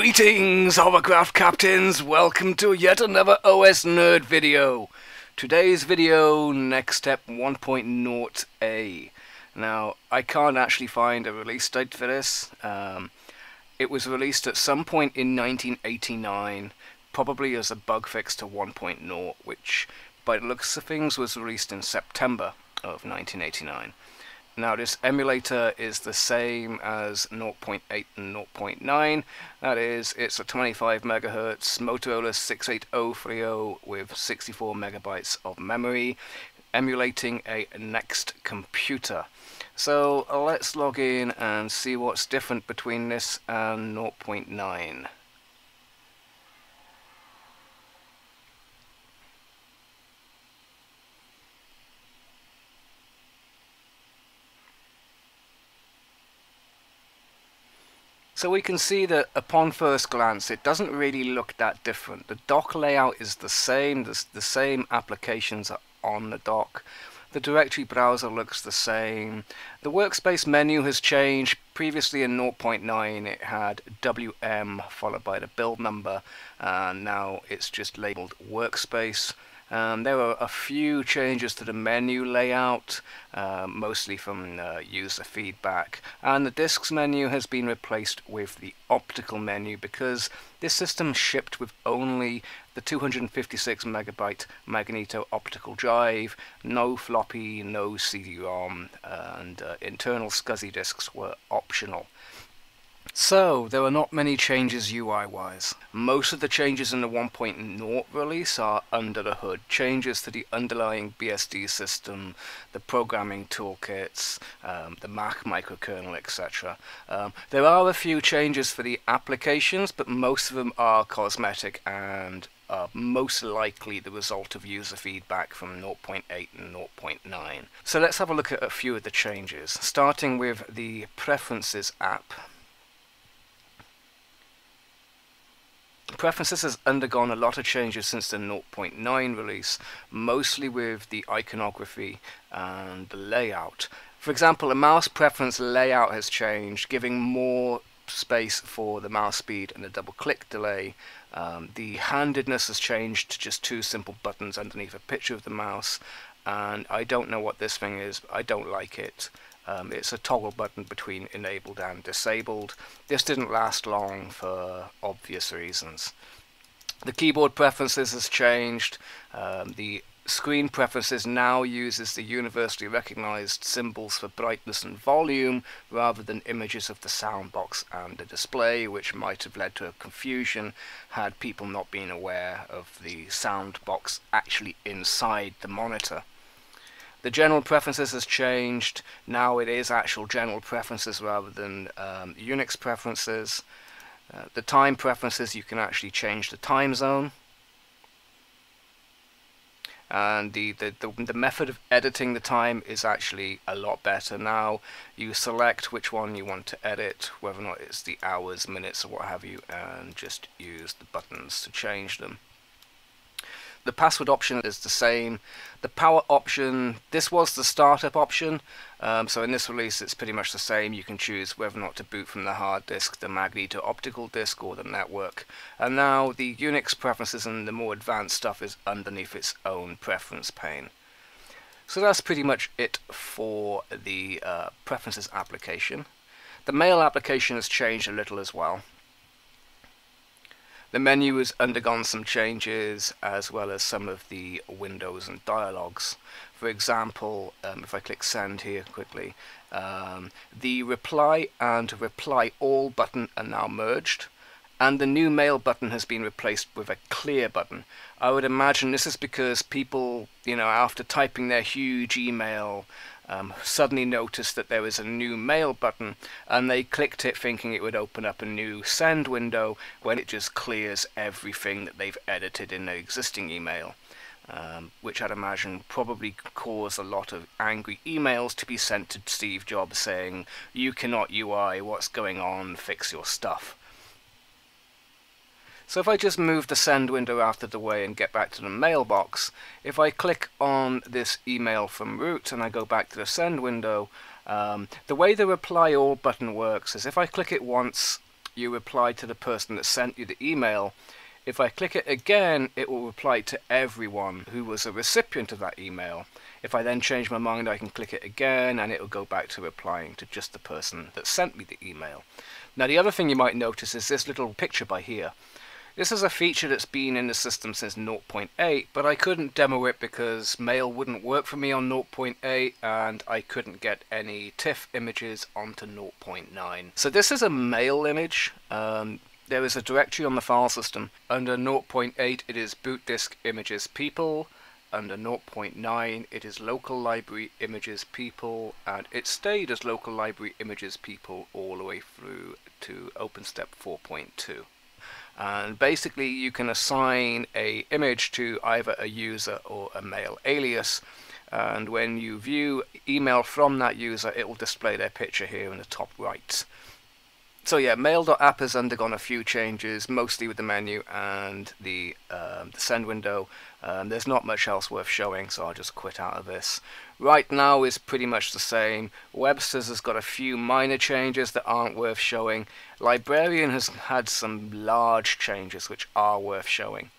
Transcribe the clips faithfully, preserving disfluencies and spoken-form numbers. Greetings, hovercraft captains! Welcome to yet another O S Nerd video. Today's video, NeXTstep one point oh a. Now, I can't actually find a release date for this. Um, it was released at some point in nineteen eighty-nine, probably as a bug fix to one point oh, which, by the looks of things, was released in September of nineteen eighty-nine. Now this emulator is the same as zero point eight and zero point nine, that is, it's a twenty-five megahertz Motorola six eight zero three zero with sixty-four megabytes of memory, emulating a NeXT Computer. So let's log in and see what's different between this and zero point nine. So we can see that upon first glance it doesn't really look that different. The dock layout is the same, the, the same applications are on the dock. The directory browser looks the same. The workspace menu has changed. Previously in zero point nine it had W M followed by the build number, and now it's just labeled workspace. Um, there are a few changes to the menu layout, uh, mostly from uh, user feedback, and the disks menu has been replaced with the optical menu because this system shipped with only the two hundred fifty-six megabyte magneto optical drive, no floppy, no C D ROM, and uh, internal SCSI disks were optional. So, there are not many changes U I-wise. Most of the changes in the one point oh release are under the hood. Changes to the underlying B S D system, the programming toolkits, um, the Mach microkernel, et cetera. Um, there are a few changes for the applications, but most of them are cosmetic and Uh, most likely the result of user feedback from zero point eight and zero point nine. So let's have a look at a few of the changes, starting with the Preferences app. Preferences has undergone a lot of changes since the zero point nine release, mostly with the iconography and the layout. For example, the mouse preference layout has changed, giving more space for the mouse speed and the double click delay. Um, the handedness has changed to just two simple buttons underneath a picture of the mouse, and I don't know what this thing is, but I don't like it. Um, it's a toggle button between enabled and disabled. This didn't last long for obvious reasons. The keyboard preferences has changed. Um, the screen preferences now uses the universally recognized symbols for brightness and volume rather than images of the soundbox and the display, which might have led to confusion had people not been aware of the soundbox actually inside the monitor. The general preferences has changed. Now it is actual general preferences rather than um, Unix preferences. Uh, the time preferences, you can actually change the time zone. And the, the, the, the method of editing the time is actually a lot better now. You select which one you want to edit, whether or not it's the hours, minutes or what have you, and just use the buttons to change them. The password option is the same. The power option, this was the startup option, um, so in this release it's pretty much the same. You can choose whether or not to boot from the hard disk, the magneto optical disk or the network. And now the Unix preferences and the more advanced stuff is underneath its own preference pane. So that's pretty much it for the uh, preferences application. The mail application has changed a little as well. The menu has undergone some changes, as well as some of the windows and dialogues. For example, um, if I click send here quickly, um, the reply and reply all button are now merged, and the new mail button has been replaced with a clear button. I would imagine this is because people, you know, after typing their huge email, Um, suddenly noticed that there was a new mail button and they clicked it thinking it would open up a new send window when it just clears everything that they've edited in their existing email, um, which I'd imagine probably caused a lot of angry emails to be sent to Steve Jobs saying, "You cannot U I, what's going on, fix your stuff." So if I just move the send window out of the way and get back to the mailbox, if I click on this email from root and I go back to the send window, um, the way the reply all button works is if I click it once, you reply to the person that sent you the email. If I click it again, it will reply to everyone who was a recipient of that email. If I then change my mind, I can click it again and it will go back to replying to just the person that sent me the email. Now the other thing you might notice is this little picture by here. This is a feature that's been in the system since zero point eight, but I couldn't demo it because Mail wouldn't work for me on zero point eight and I couldn't get any TIFF images onto zero point nine. So this is a Mail image. Um, There is a directory on the file system. Under zero point eight it is boot disk images people, under zero point nine it is local library images people, and it stayed as local library images people all the way through to OpenStep four point two. And basically you can assign a image to either a user or a mail alias, and when you view email from that user it will display their picture here in the top right. So yeah, mail dot app has undergone a few changes, mostly with the menu and the, um, the send window. Um, there's not much else worth showing, so I'll just quit out of this. Right now is pretty much the same. Webster's has got a few minor changes that aren't worth showing. Librarian has had some large changes which are worth showing.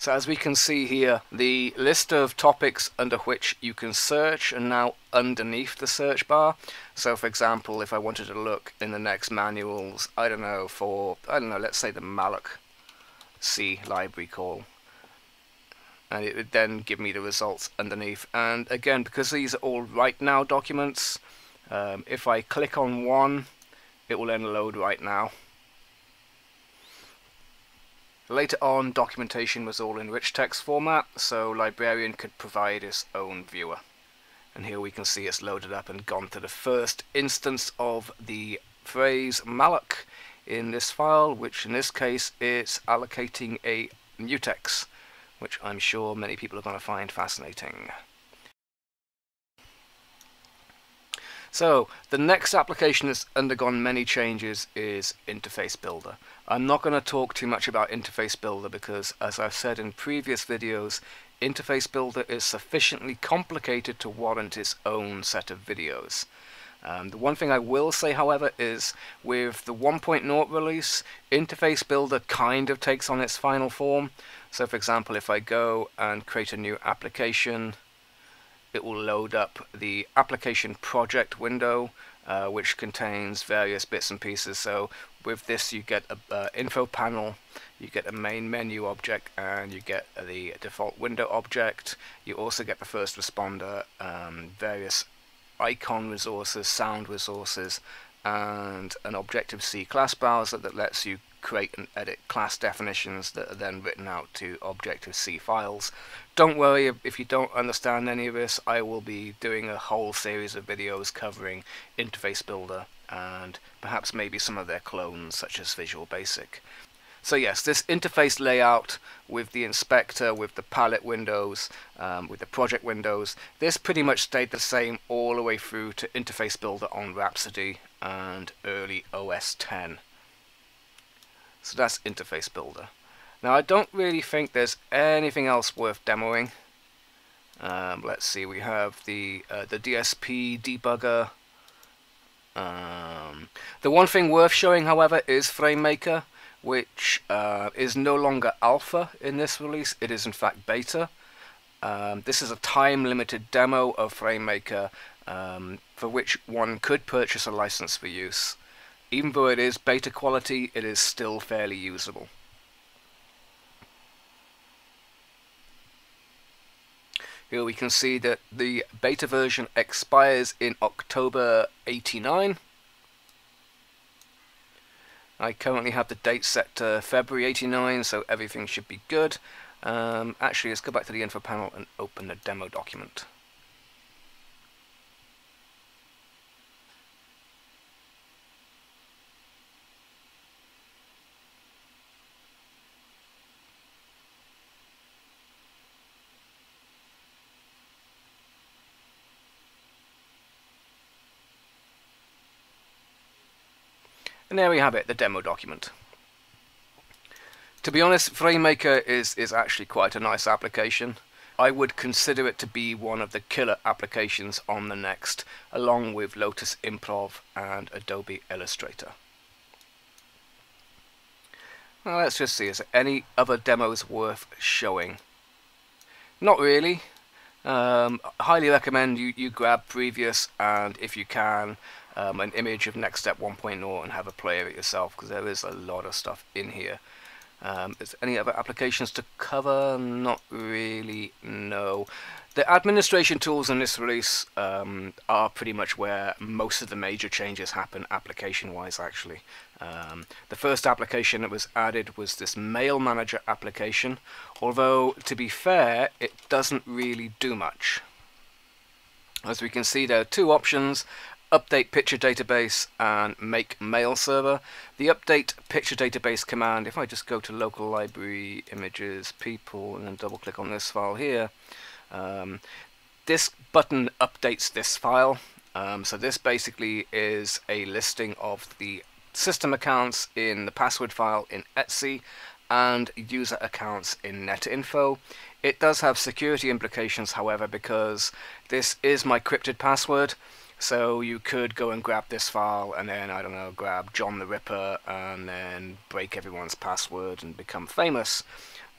So as we can see here, the list of topics under which you can search are now underneath the search bar. So for example, if I wanted to look in the next manuals, I don't know, for, I don't know, let's say the malloc C library call, and it would then give me the results underneath. And again, because these are all right now documents, um, if I click on one, it will then load right now. Later on, documentation was all in rich text format, so Librarian could provide its own viewer. And here we can see it's loaded up and gone to the first instance of the phrase malloc in this file, which in this case is allocating a mutex, which I'm sure many people are going to find fascinating. So, the next application that's undergone many changes is Interface Builder. I'm not going to talk too much about Interface Builder because, as I've said in previous videos, Interface Builder is sufficiently complicated to warrant its own set of videos. Um, the one thing I will say, however, is with the one point oh release, Interface Builder kind of takes on its final form. So, for example, if I go and create a new application, it will load up the application project window, uh, which contains various bits and pieces. So with this you get an uh, info panel, you get a main menu object, and you get the default window object. You also get the first responder, um, various icon resources, sound resources, and an Objective-C class browser that lets you create and edit class definitions that are then written out to Objective-C files. Don't worry if you don't understand any of this, I will be doing a whole series of videos covering Interface Builder and perhaps maybe some of their clones such as Visual Basic. So yes, this interface layout with the inspector, with the palette windows, um, with the project windows, this pretty much stayed the same all the way through to Interface Builder on Rhapsody and early O S ten. So that's Interface Builder. Now I don't really think there's anything else worth demoing. Um, let's see, we have the uh, the D S P debugger. Um, the one thing worth showing, however, is FrameMaker, which uh, is no longer alpha in this release. It is in fact beta. Um, this is a time-limited demo of FrameMaker, um, for which one could purchase a license for use. Even though it is beta quality, it is still fairly usable. Here we can see that the beta version expires in October eighty-nine. I currently have the date set to February eighty-nine, so everything should be good. Um, actually, let's go back to the info panel and open the demo document. And there we have it, the demo document. To be honest, FrameMaker is, is actually quite a nice application. I would consider it to be one of the killer applications on the NeXT, along with Lotus Improv and Adobe Illustrator. Now let's just see, is there any other demos worth showing? Not really. Um, highly recommend you, you grab Previous, and if you can, um, an image of NeXTstep one point oh and have a play of it yourself, because there is a lot of stuff in here. Um, is there any other applications to cover? Not really, no. The administration tools in this release um, are pretty much where most of the major changes happen application-wise, actually. Um, the first application that was added was this Mail Manager application, although, to be fair, it doesn't really do much. As we can see, there are two options: update picture database and make mail server. The update picture database command, if I just go to local library, images, people, and then double click on this file here, um, this button updates this file. Um, so this basically is a listing of the system accounts in the password file in Etsy and user accounts in NetInfo. It does have security implications, however, because this is my crypted password. So you could go and grab this file and then, I don't know, grab John the Ripper and then break everyone's password and become famous.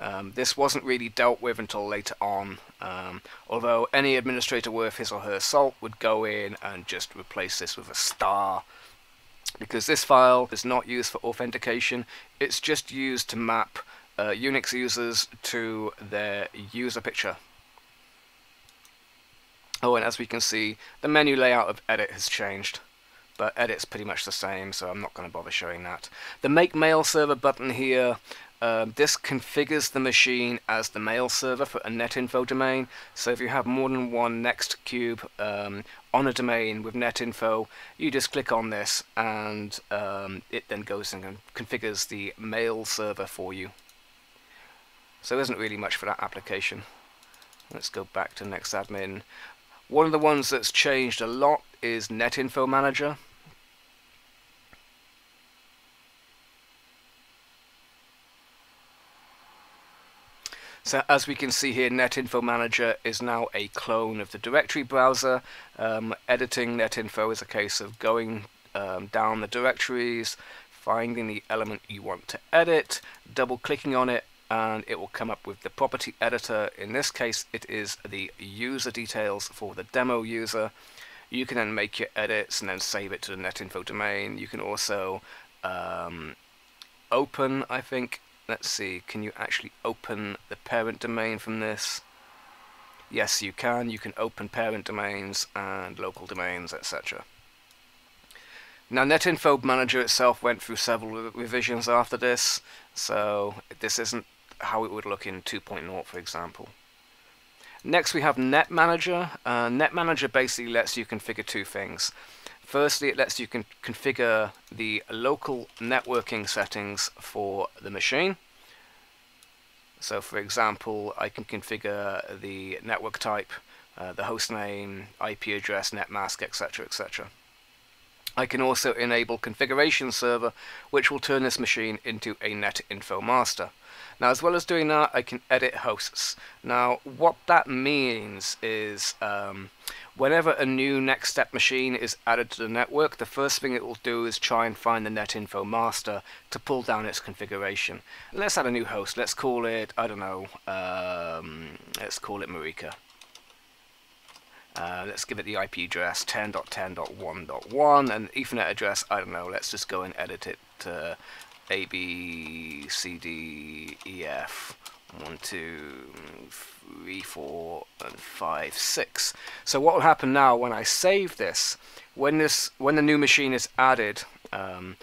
Um, this wasn't really dealt with until later on, um, although any administrator worth his or her salt would go in and just replace this with a star, because this file is not used for authentication. It's just used to map uh, Unix users to their user picture. Oh, and as we can see, the menu layout of edit has changed, but edit's pretty much the same, so I'm not going to bother showing that. The Make Mail Server button here, um, this configures the machine as the mail server for a NetInfo domain, so if you have more than one NextCube um, on a domain with NetInfo, you just click on this, and um, it then goes and configures the mail server for you. So there isn't really much for that application. Let's go back to NextAdmin. One of the ones that's changed a lot is Net Info Manager. So as we can see here, Net Info Manager is now a clone of the directory browser. Um, editing Net Info is a case of going um, down the directories, finding the element you want to edit, double clicking on it, and it will come up with the property editor. In this case, it is the user details for the demo user. You can then make your edits and then save it to the NetInfo domain. You can also um, open, I think, let's see, can you actually open the parent domain from this? Yes, you can. You can open parent domains and local domains, et cetera. Now, NetInfo Manager itself went through several revisions after this, so this isn't how it would look in two point oh, for example. Next, we have NetManager. Uh, NetManager basically lets you configure two things. Firstly, it lets you con configure the local networking settings for the machine. So, for example, I can configure the network type, uh, the host name, I P address, netmask, et cetera, et cetera. I can also enable configuration server, which will turn this machine into a NetInfo master. Now, as well as doing that, I can edit hosts. Now, what that means is um, whenever a new NextStep machine is added to the network, the first thing it will do is try and find the NetInfo master to pull down its configuration. Let's add a new host. Let's call it, I don't know, um, let's call it Marika. Uh, let's give it the I P address ten dot ten dot one dot one and Ethernet address, I don't know, let's just go and edit it to A, B, C, D, E, F, one, two, three, four, and five, six. So what will happen now when I save this, when, this, when the new machine is added, um,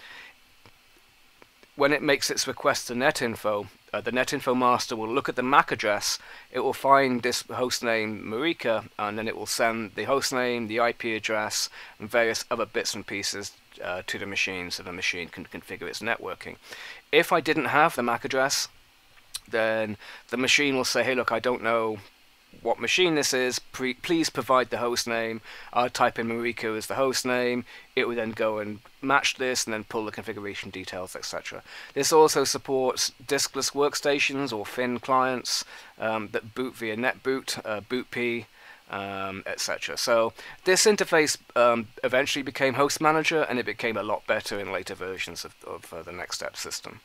when it makes its request to NetInfo, Uh, the NetInfo master will look at the MAC address, it will find this host name Marika, and then it will send the host name, the I P address, and various other bits and pieces uh, to the machine so the machine can configure its networking. If I didn't have the MAC address, then the machine will say, hey look, I don't know what machine this is, pre please provide the host name. I'd type in Mariko as the host name. It would then go and match this and then pull the configuration details, et cetera. This also supports diskless workstations or thin clients um, that boot via Netboot, uh, BootP, um, et cetera. So this interface um, eventually became Host Manager, and it became a lot better in later versions of, of uh, the NextStep system.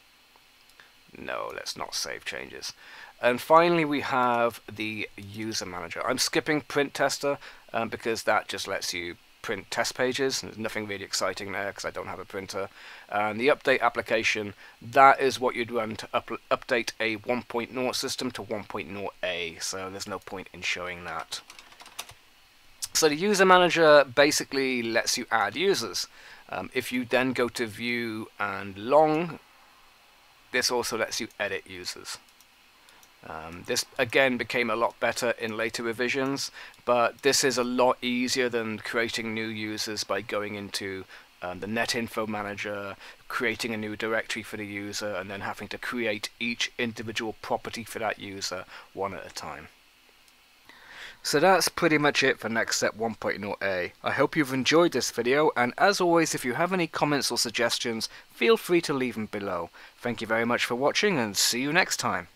No, let's not save changes. And finally, we have the User Manager. I'm skipping Print Tester um, because that just lets you print test pages. There's nothing really exciting there because I don't have a printer. And the Update application, that is what you'd run to up update a one point oh system to one point oh a, so there's no point in showing that. So the User Manager basically lets you add users. Um, if you then go to View and Long, this also lets you edit users. Um, this again became a lot better in later revisions, but this is a lot easier than creating new users by going into um, the Net Info Manager, creating a new directory for the user, and then having to create each individual property for that user one at a time. So that's pretty much it for NextStep one point oh a. I hope you've enjoyed this video, and as always, if you have any comments or suggestions, feel free to leave them below. Thank you very much for watching, and see you next time.